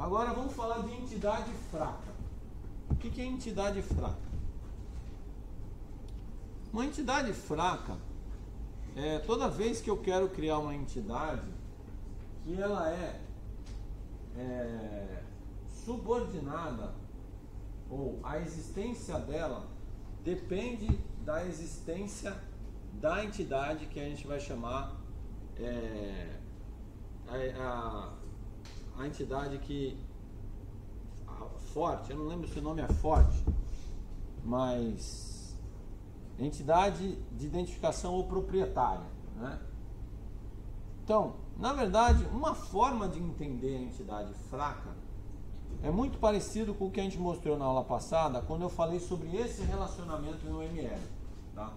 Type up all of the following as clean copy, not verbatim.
Agora vamos falar de entidade fraca. O que é entidade fraca? Uma entidade fraca é toda vez que eu quero criar uma entidade que ela é subordinada, ou a existência dela depende da existência da entidade que a gente vai chamar a entidade que forte, eu não lembro se o nome é forte, mas entidade de identificação ou proprietária, né? Então, na verdade, uma forma de entender a entidade fraca é muito parecido com o que a gente mostrou na aula passada, quando eu falei sobre esse relacionamento no UML, tá?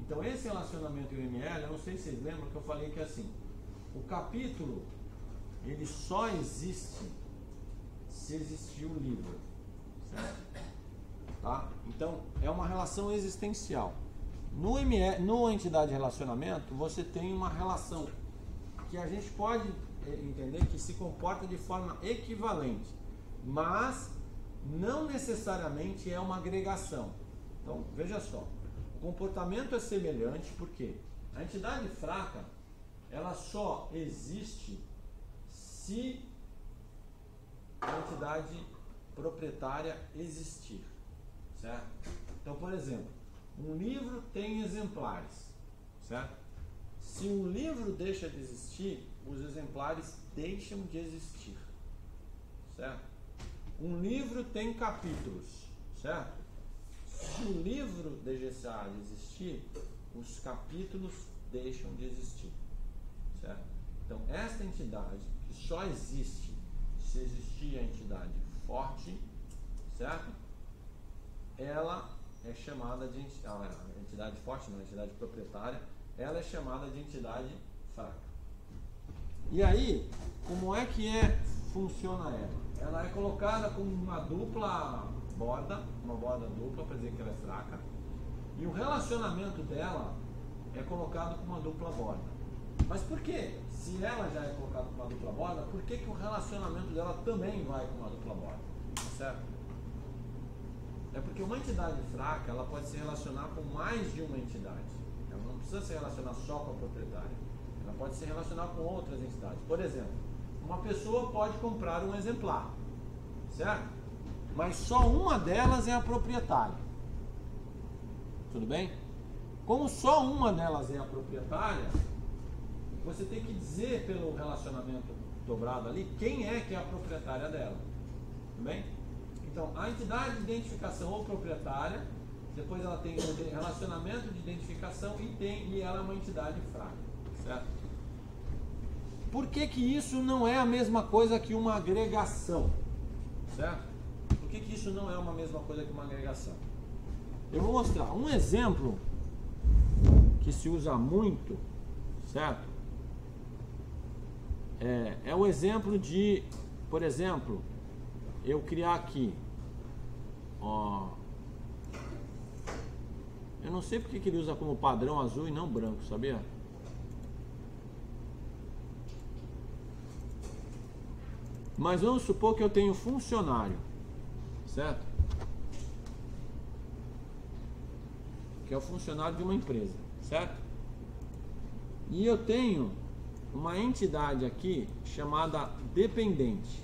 Então, esse relacionamento no UML, eu não sei se vocês lembram que eu falei que assim, o capítulo ele só existe se existir um livro, certo? Tá? Então, é uma relação existencial. No UML, no entidade relacionamento, você tem uma relação que a gente pode entender que se comporta de forma equivalente, mas não necessariamente é uma agregação. Então, veja só, o comportamento é semelhante porque a entidade fraca, ela só existe se a entidade proprietária existir, certo? Então, por exemplo, um livro tem exemplares, certo? Se um livro deixa de existir, os exemplares deixam de existir, certo? Um livro tem capítulos, certo? Se o livro deixar de existir, os capítulos deixam de existir, certo? Então, esta entidade que só existe se existir a entidade forte, certo? Ela é chamada de entidade forte, não, a entidade proprietária, ela é chamada de entidade fraca. E aí, como é que funciona ela? Ela é colocada com uma dupla borda, uma borda dupla para dizer que ela é fraca, e o relacionamento dela é colocado com uma dupla borda. Mas por que? Se ela já é colocada com uma dupla borda, por que o relacionamento dela também vai com uma dupla borda? Certo? É porque uma entidade fraca, ela pode se relacionar com mais de uma entidade. Ela não precisa se relacionar só com a proprietária. Ela pode se relacionar com outras entidades. Por exemplo, uma pessoa pode comprar um exemplar, certo? Mas só uma delas é a proprietária. Tudo bem? Como só uma delas é a proprietária, você tem que dizer pelo relacionamento dobrado ali quem é que é a proprietária dela. Tudo bem? Então, a entidade de identificação ou proprietária, depois ela tem o relacionamento de identificação e ela é uma entidade fraca, certo? Por que que isso não é a mesma coisa que uma agregação? Certo? Por que que isso não é uma mesma coisa que uma agregação? Eu vou mostrar um exemplo que se usa muito, certo? É o exemplo de, por exemplo, eu criar aqui, ó, eu não sei porque que ele usa como padrão azul e não branco, sabia? Mas vamos supor que eu tenho funcionário, certo? Que é o funcionário de uma empresa, certo? E eu tenho uma entidade aqui chamada dependente,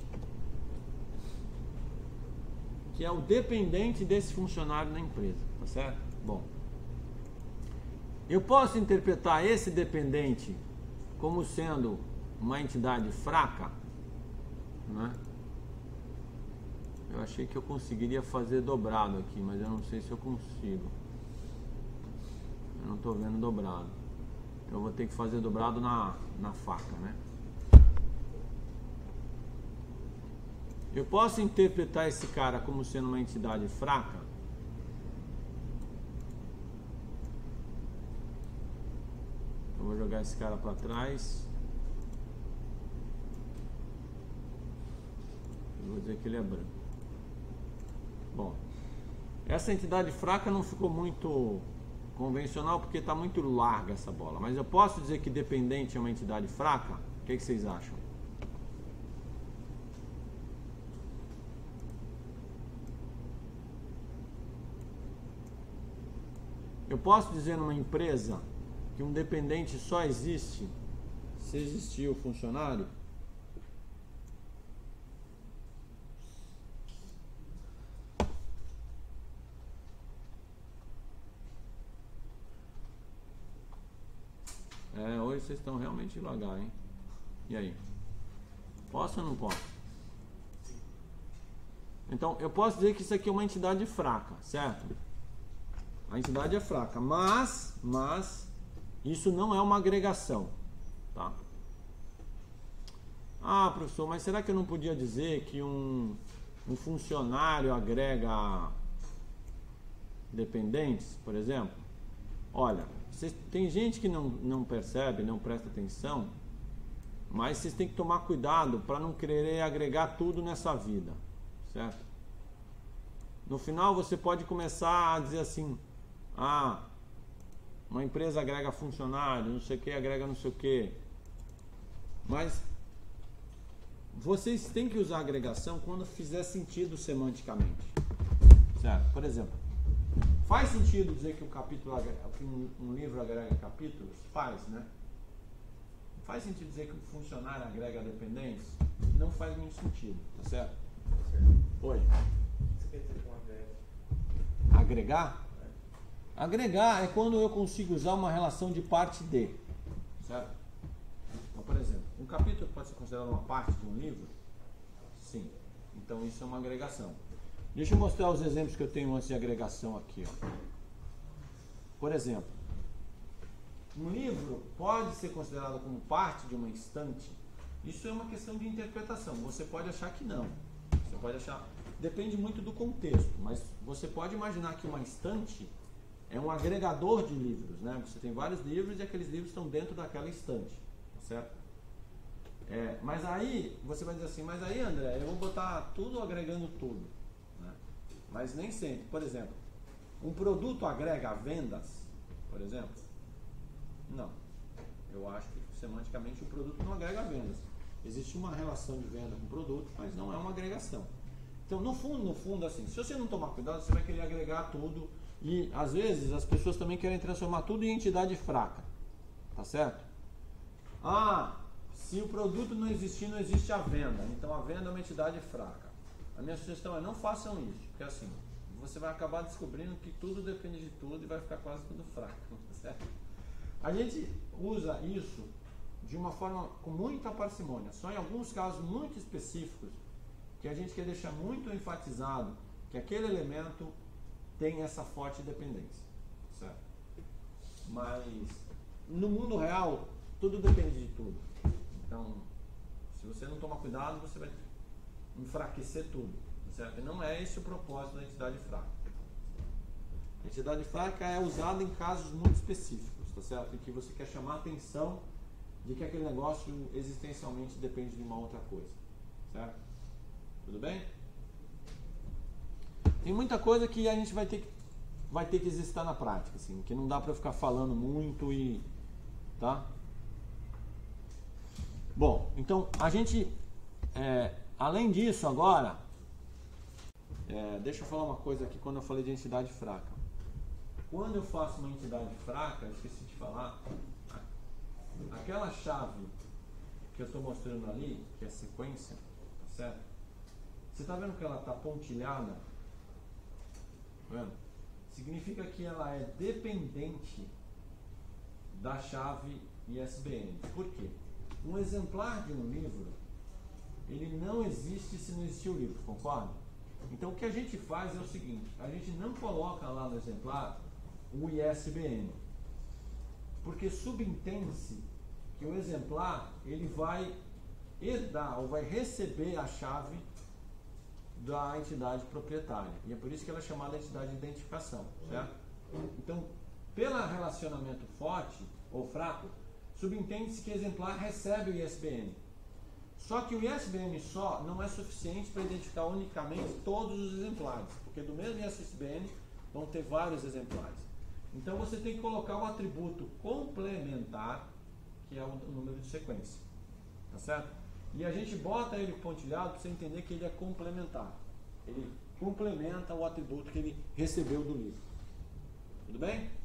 que é o dependente desse funcionário da empresa, tá certo? Bom, eu posso interpretar esse dependente como sendo uma entidade fraca, né? Eu achei que eu conseguiria fazer dobrado aqui, mas eu não sei se eu consigo. Eu não estou vendo dobrado. Então eu vou ter que fazer dobrado na faca, né? Eu posso interpretar esse cara como sendo uma entidade fraca? Eu vou jogar esse cara para trás. Vou dizer que ele é branco. Bom, essa entidade fraca não ficou muito convencional porque está muito larga essa bola. Mas eu posso dizer que dependente é uma entidade fraca? O que vocês acham? Eu posso dizer numa empresa que um dependente só existe se existir o funcionário? É, hoje vocês estão realmente devagar, hein? E aí? Posso ou não posso? Então, eu posso dizer que isso aqui é uma entidade fraca, certo? A entidade é fraca, mas isso não é uma agregação, tá? Ah, professor, mas será que eu não podia dizer que um funcionário agrega dependentes, por exemplo? Olha, tem gente que não percebe, não presta atenção, mas vocês têm que tomar cuidado para não querer agregar tudo nessa vida, certo? No final você pode começar a dizer assim: ah, uma empresa agrega funcionário, não sei o que, agrega não sei o que. Mas vocês têm que usar a agregação quando fizer sentido semanticamente, certo? Por exemplo, faz sentido dizer que um livro agrega capítulos? Faz, né? Faz sentido dizer que o funcionário agrega dependentes? Não faz nenhum sentido, tá certo? Oi? Você quer dizer com agregar? Agregar é quando eu consigo usar uma relação de parte de, certo? Então, por exemplo, um capítulo pode ser considerado uma parte de um livro? Sim. Então isso é uma agregação. Deixa eu mostrar os exemplos que eu tenho antes de agregação aqui, ó. Por exemplo, um livro pode ser considerado como parte de uma instante? Isso é uma questão de interpretação. Você pode achar que não. Você pode achar... Depende muito do contexto, mas você pode imaginar que uma instante... é um agregador de livros, né? Você tem vários livros e aqueles livros estão dentro daquela estante, tá certo? É, mas aí, você vai dizer assim, mas aí, André, eu vou botar tudo agregando tudo, né? Mas nem sempre. Por exemplo, um produto agrega vendas, por exemplo? Não. Eu acho que, semanticamente, o produto não agrega vendas. Existe uma relação de venda com o produto, mas não é uma agregação. Então, no fundo, assim, se você não tomar cuidado, você vai querer agregar tudo. E, às vezes, as pessoas também querem transformar tudo em entidade fraca, tá certo? Ah, se o produto não existir, não existe a venda. Então, a venda é uma entidade fraca. A minha sugestão é: não façam isso, porque assim, você vai acabar descobrindo que tudo depende de tudo e vai ficar quase tudo fraco, tá certo? A gente usa isso de uma forma com muita parcimônia, só em alguns casos muito específicos, que a gente quer deixar muito enfatizado que aquele elemento... tem essa forte dependência, certo? Mas no mundo real tudo depende de tudo. Então, se você não tomar cuidado, você vai enfraquecer tudo, certo? E não é esse o propósito da entidade fraca. A entidade fraca é usada em casos muito específicos, tá certo? Em que você quer chamar a atenção de que aquele negócio existencialmente depende de uma outra coisa, certo? Tudo bem? Tem muita coisa que a gente vai ter que exercitar na prática, assim, que não dá pra ficar falando muito e... tá? Bom, então a gente, além disso agora, deixa eu falar uma coisa aqui quando eu falei de entidade fraca. Quando eu faço uma entidade fraca, eu esqueci de falar, aquela chave que eu tô mostrando ali, que é sequência, tá certo? Você tá vendo que ela tá pontilhada? Significa que ela é dependente da chave ISBN. Por quê? Um exemplar de um livro, ele não existe se não existir o livro, concorda? Então o que a gente faz é o seguinte: a gente não coloca lá no exemplar o ISBN, porque subentende-se que o exemplar ele vai herdar ou vai receber a chave da entidade proprietária, e é por isso que ela é chamada entidade de identificação, certo? Então, pelo relacionamento forte ou fraco, subentende-se que o exemplar recebe o ISBN. Só que o ISBN só não é suficiente para identificar unicamente todos os exemplares, porque do mesmo ISBN vão ter vários exemplares. Então você tem que colocar o atributo complementar, que é o número de sequência, tá certo? E a gente bota ele pontilhado para você entender que ele é complementar. Ele complementa o atributo que ele recebeu do livro. Tudo bem?